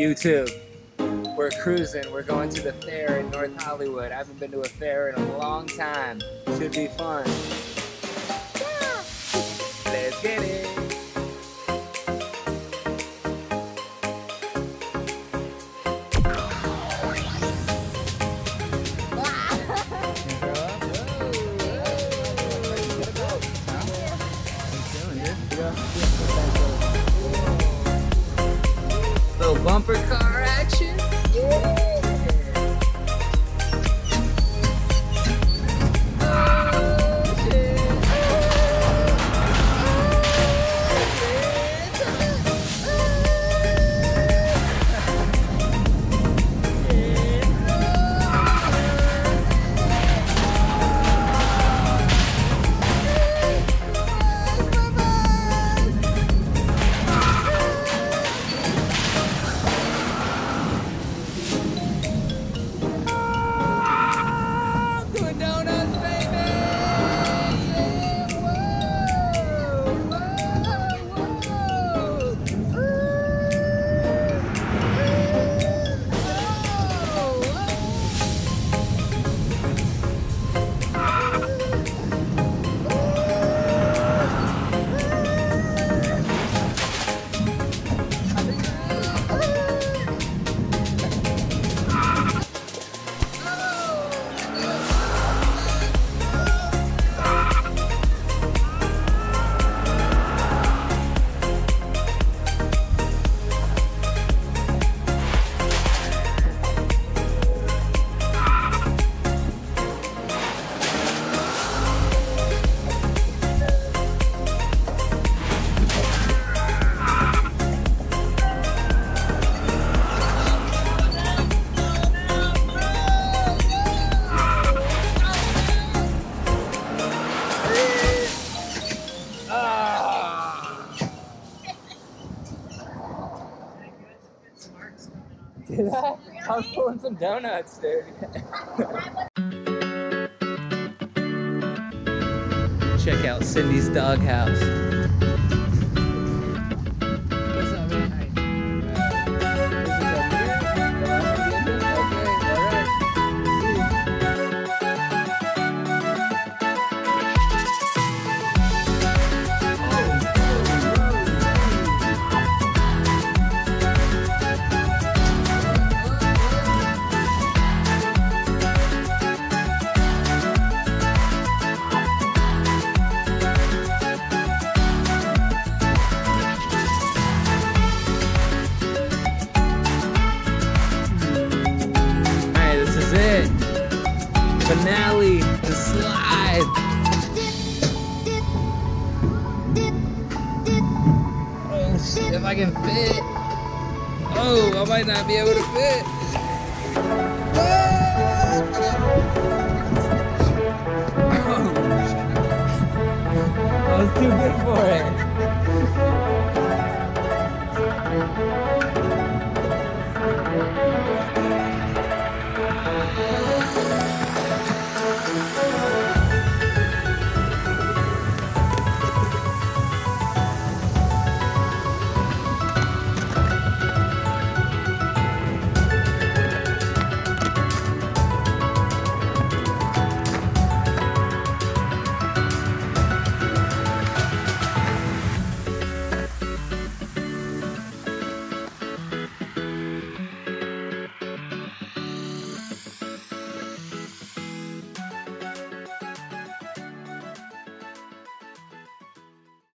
YouTube. We're cruising. We're going to the fair in North Hollywood. I haven't been to a fair in a long time. Should be fun. Yeah. Let's get it. Little bumper car action. Yeah. Oh shit. Did I? Really? I was pulling some donuts, dude. Check out Cindy's doghouse. What's up, man? Finale, the slide. Oh shit, if I can fit. Oh, I might not be able to fit. Oh, I was too big for it.